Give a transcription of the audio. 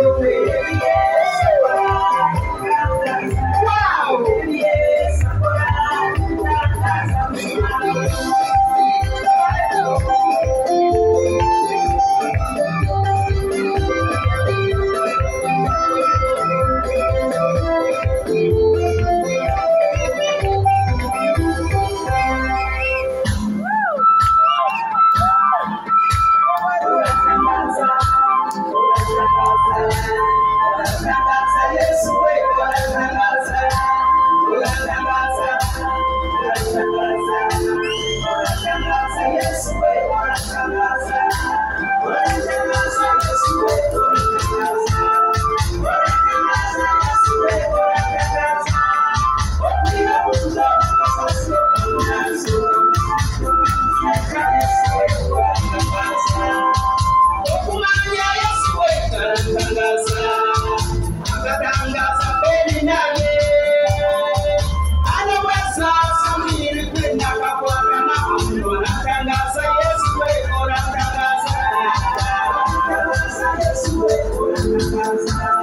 Yes, we